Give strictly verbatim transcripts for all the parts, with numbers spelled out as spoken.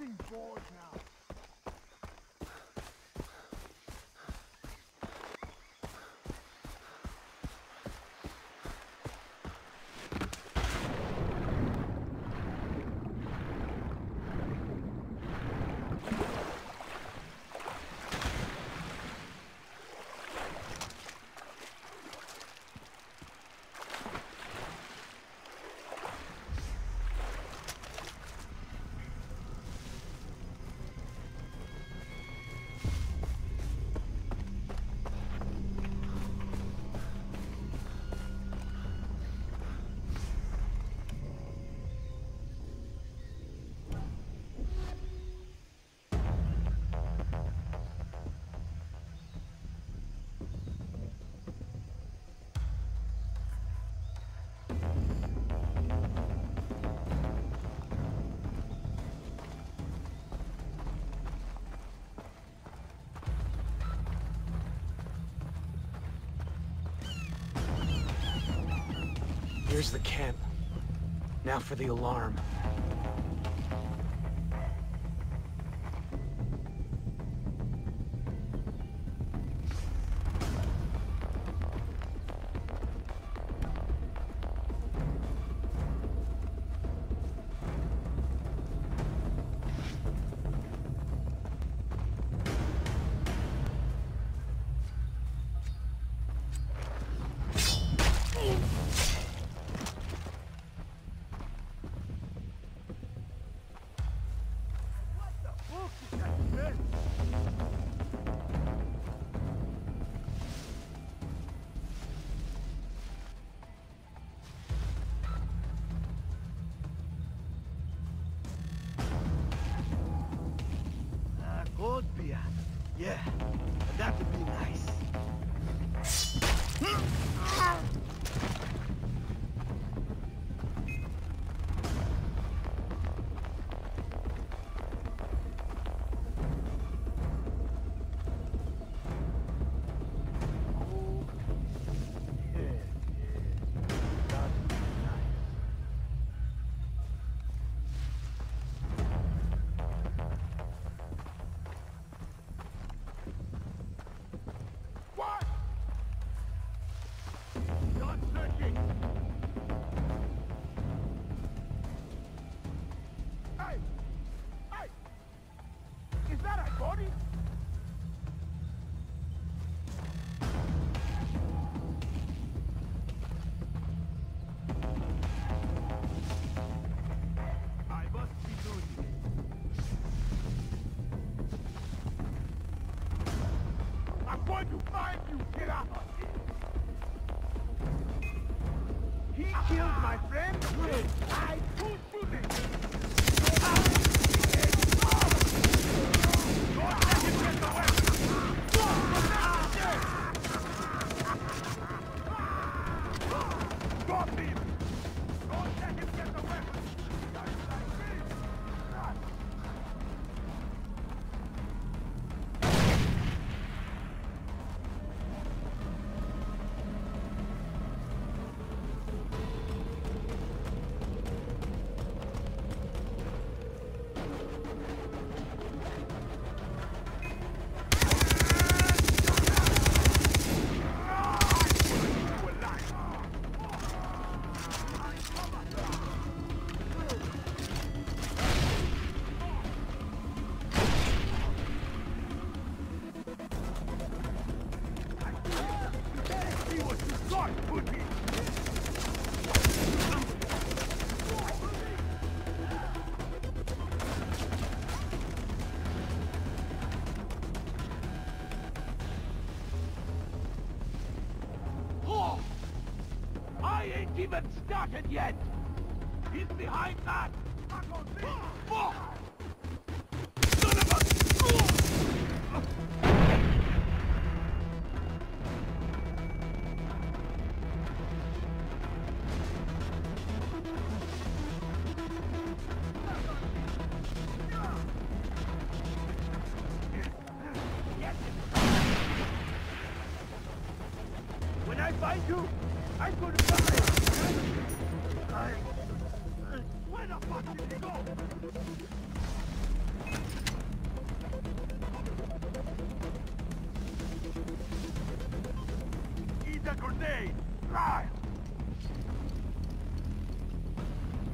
Pressing forward now. Here's the camp. Now for the alarm. Yeah, that would be nice. Haven't started yet! He's behind that! When I find you, I'm going to die! Where the fuck did he go? a grenade! Try!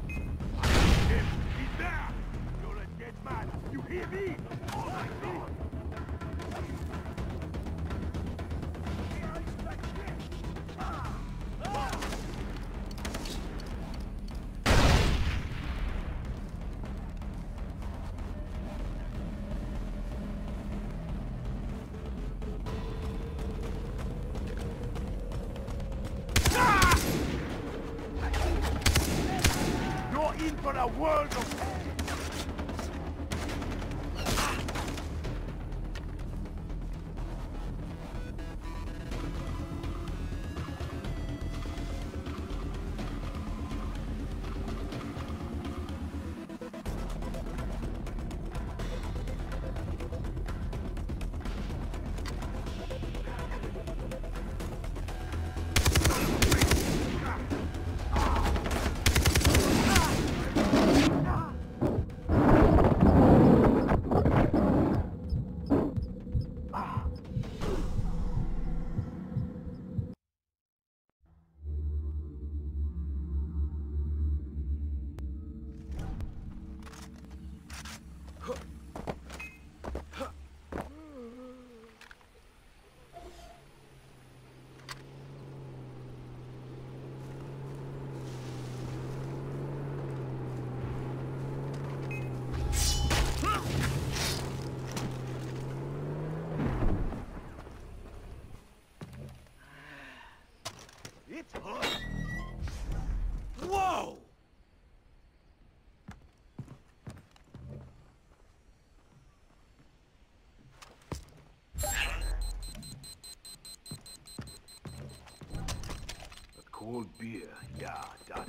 He's there! You're a dead man! You hear me? All I see! For a world of pain. It's hot! Whoa! A cold beer, yeah, got it.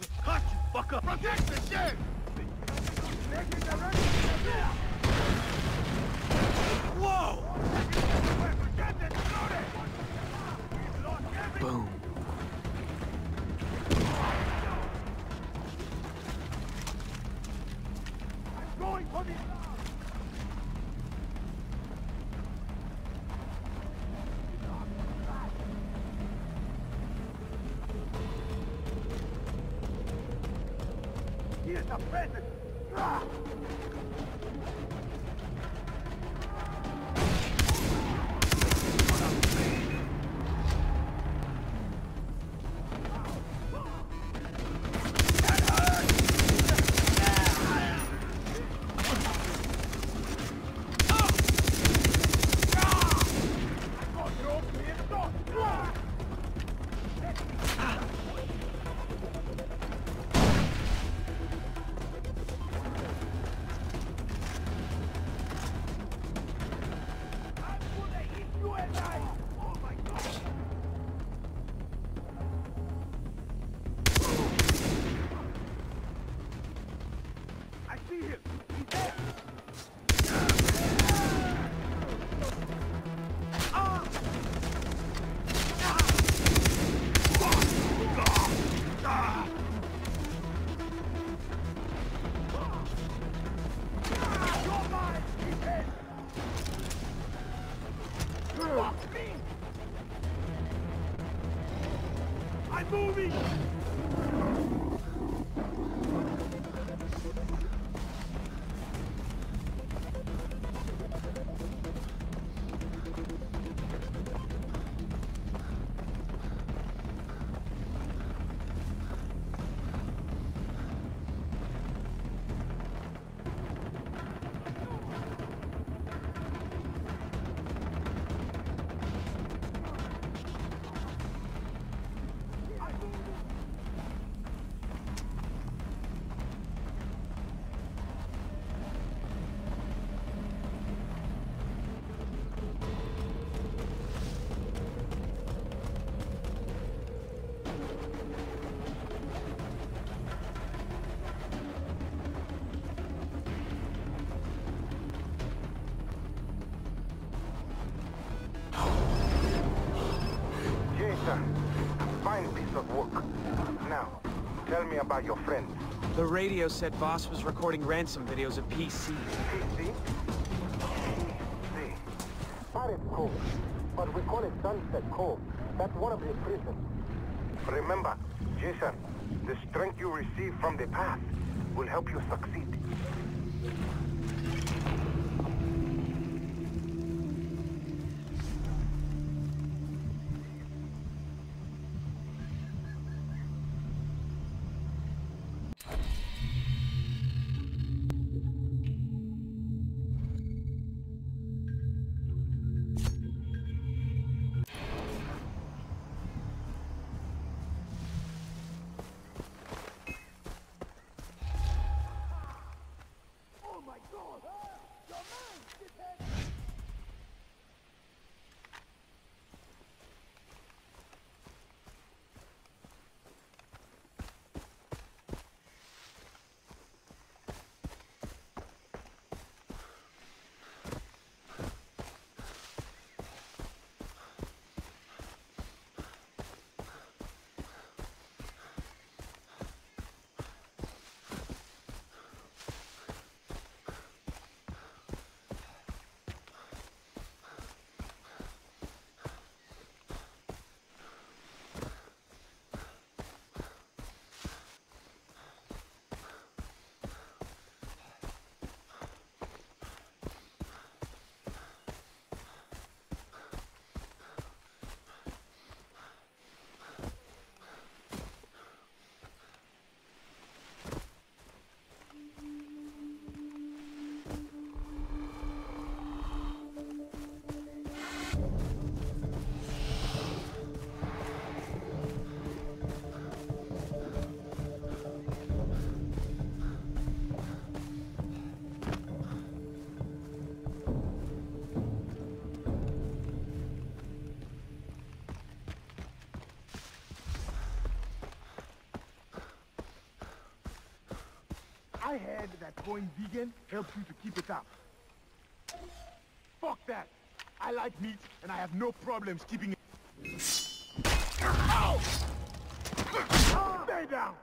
It's hot, you fucker! Protect the ship! Make it direct! Whoa! Boom. I'm going for the here's a present. Ah! Moving! Tell me about your friend. The radio said Voss was recording ransom videos of P C. P C? P C. Paris Cove, but we call it Sunset Cove. That's one of his prisons. Remember, Jason, the strength you receive from the path will help you succeed. I heard that going vegan helps you to keep it up. Fuck that! I like meat, and I have no problems keeping it... Ow! Stay down!